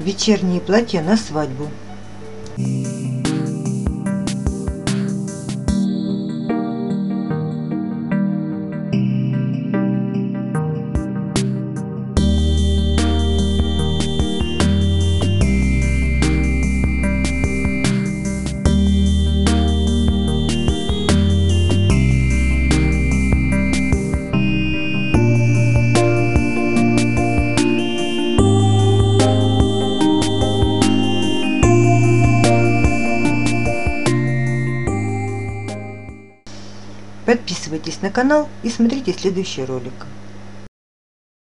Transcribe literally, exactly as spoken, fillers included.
вечерние платья на свадьбу. Подписывайтесь на канал и смотрите следующий ролик.